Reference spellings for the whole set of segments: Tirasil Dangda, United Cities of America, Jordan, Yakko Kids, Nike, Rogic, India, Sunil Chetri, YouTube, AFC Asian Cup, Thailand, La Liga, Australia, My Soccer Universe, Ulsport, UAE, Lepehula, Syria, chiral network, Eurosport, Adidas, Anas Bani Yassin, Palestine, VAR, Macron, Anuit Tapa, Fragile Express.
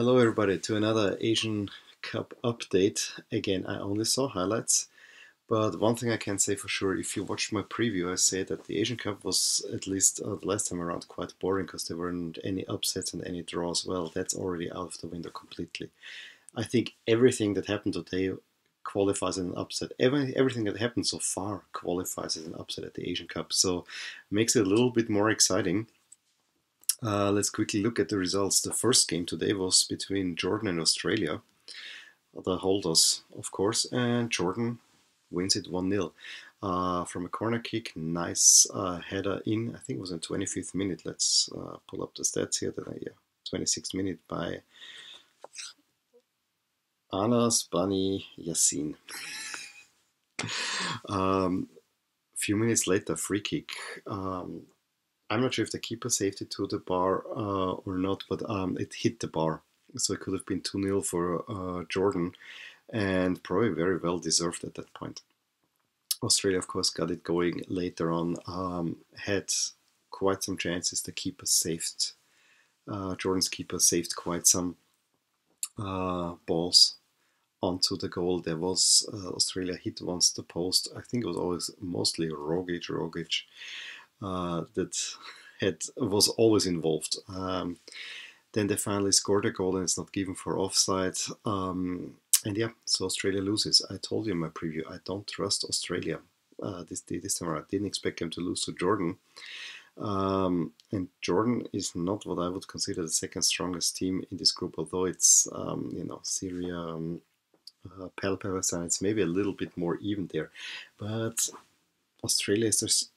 Hello everybody to another Asian Cup update. Again, I only saw highlights, but one thing I can say for sure, if you watched my preview, I said that the Asian Cup was, at least the last time around, quite boring because there weren't any upsets and any draws. Well, that's already out of the window completely. I think everything that happened today qualifies as an upset. Everything that happened so far qualifies as an upset at the Asian Cup, so makes it a little bit more exciting. Let's quickly look at the results. The first game today was between Jordan and Australia, the holders, of course, and Jordan wins it 1-0 from a corner kick. Nice header in, I think it was in 25th minute. Let's pull up the stats here. 26th minute by Anas Bani Yassin. Few minutes later, free kick. I'm not sure if the keeper saved it to the bar or not, but it hit the bar. So it could have been 2-0 for Jordan, and probably very well deserved at that point. Australia, of course, got it going later on, had quite some chances. The keeper saved, Jordan's keeper saved quite some balls onto the goal. There was, Australia hit once the post. I think it was always mostly Rogic. That was always involved. Then they finally scored a goal and it's not given for offside. And yeah, so Australia loses. I told you in my preview, I don't trust Australia this time around. I didn't expect them to lose to Jordan. And Jordan is not what I would consider the second strongest team in this group, although it's, you know, Syria, Palestine, it's maybe a little bit more even there. But Australia is just,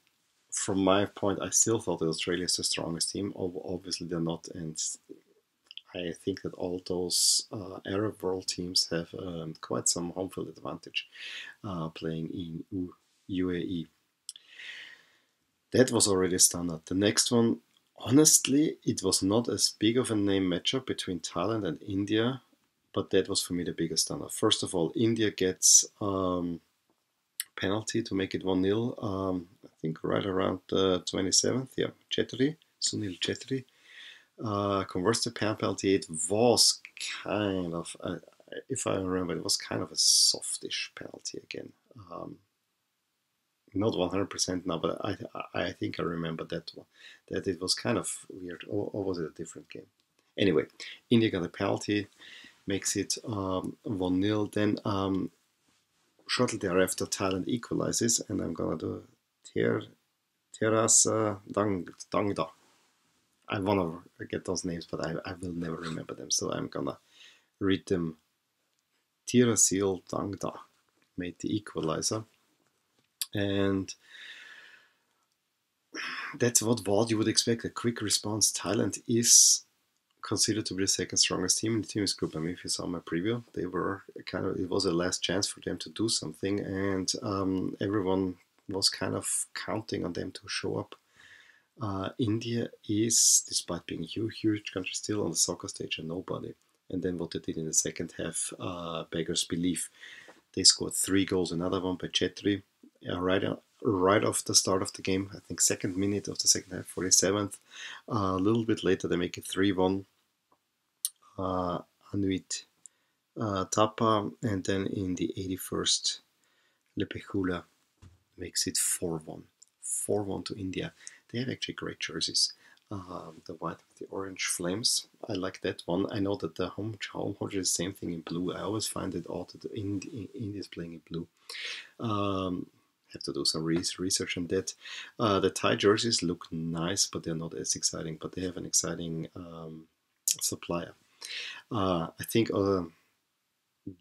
from my point, I still thought that Australia is the strongest team. Obviously they're not, and I think that all those Arab world teams have quite some home field advantage playing in UAE. That was already standard. The next one, honestly, it was not as big of a name matchup between Thailand and India, but that was for me the biggest standard. First of all, India gets penalty to make it 1-0, I think right around the 27th, yeah, Sunil Chetri, converts the penalty. It was kind of, if I remember, it was kind of a softish penalty again. Not 100% now, but I think I remember that one, that it was kind of weird, or was it a different game? Anyway, India got a penalty, makes it 1-0, then shortly thereafter, Thailand equalizes, and I'm gonna do Tirasil Dangda. I wanna get those names, but I will never remember them, so I'm gonna read them. Tirasil Dangda made the equalizer, and that's what you would expect, a quick response. Thailand is considered to be the second strongest team in the team's group. I mean, if you saw my preview, they were kind of, it was a last chance for them to do something, and everyone was kind of counting on them to show up. India is, despite being a huge country, still on the soccer stage and nobody. And then what they did in the second half, beggars belief. They scored 3 goals, another one by Chetri, right off the start of the game. I think 2nd minute of the second half, 47th. A little bit later, they make it 3-1. Anuit Tapa, and then in the 81st, Lepehula makes it 4-1. 4-1 to India. They have actually great jerseys. The white with the orange flames. I like that one. I know that the home jersey is the same thing in blue. I always find it odd that India is playing in blue. Have to do some research on that. The Thai jerseys look nice, but they're not as exciting, but they have an exciting supplier. I think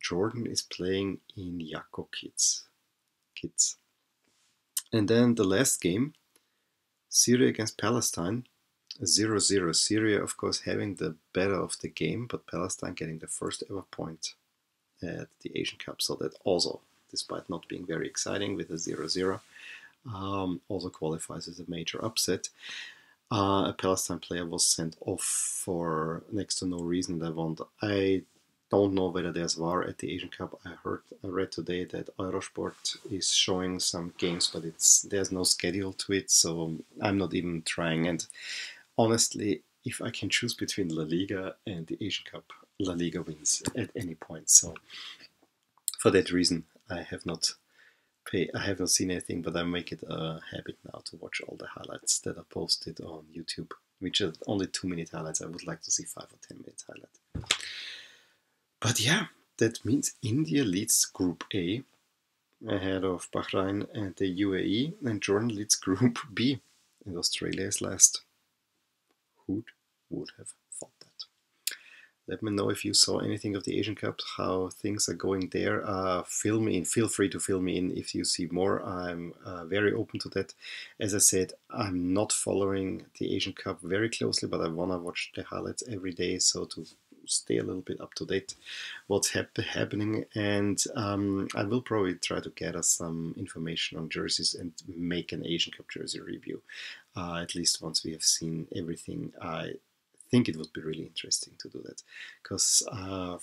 Jordan is playing in Yakko Kids. And then the last game, Syria against Palestine, 0-0. Syria, of course, having the better of the game, but Palestine getting the first ever point at the Asian Cup. So that also, despite not being very exciting with a 0-0, also qualifies as a major upset. A Palestine player was sent off for next to no reason. I don't know whether there's VAR at the Asian Cup. I read today that Eurosport is showing some games, but there's no schedule to it, so I'm not even trying. And honestly, if I can choose between La Liga and the Asian Cup, La Liga wins at any point. So for that reason, I have not seen anything, but I make it a habit now to watch all the highlights that are posted on YouTube, which are only 2-minute highlights. I would like to see 5 or 10-minute highlight. But yeah, that means India leads Group A ahead of Bahrain and the UAE, and Jordan leads Group B, and Australia is last. Who would have thought that? Let me know if you saw anything of the Asian Cup, how things are going there. Fill me in. Feel free to fill me in if you see more. I'm very open to that. As I said, I'm not following the Asian Cup very closely, but I want to watch the highlights every day, so to stay a little bit up to date what's happening. And I will probably try to gather some information on jerseys and make an Asian Cup jersey review, at least once we have seen everything. I think it would be really interesting to do that, because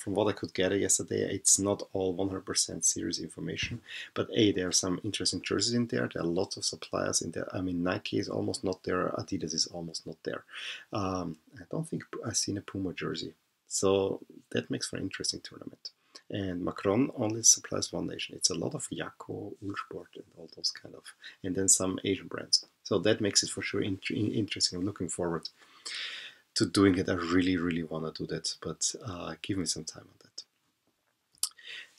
from what I could gather yesterday, it's not all 100% serious information, but A, there are some interesting jerseys in there, there are lots of suppliers in there. I mean, Nike is almost not there, Adidas is almost not there. I don't think I've seen a Puma jersey, so that makes for an interesting tournament. And Macron only supplies one nation. It's a lot of Yakko, Ulsport, and all those kind of, and then some Asian brands. So that makes it for sure interesting. I'm looking forward to doing it. I really, really want to do that, but give me some time on that.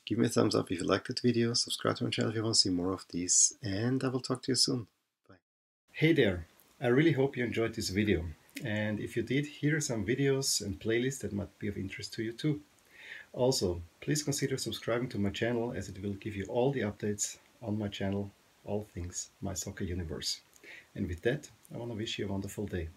Give me a thumbs up if you liked that video, subscribe to my channel if you want to see more of these, and I will talk to you soon. Bye. Hey there, I really hope you enjoyed this video, and if you did, here are some videos and playlists that might be of interest to you too. Also, please consider subscribing to my channel, as it will give you all the updates on my channel, all things My Soccer Universe. And with that, I want to wish you a wonderful day.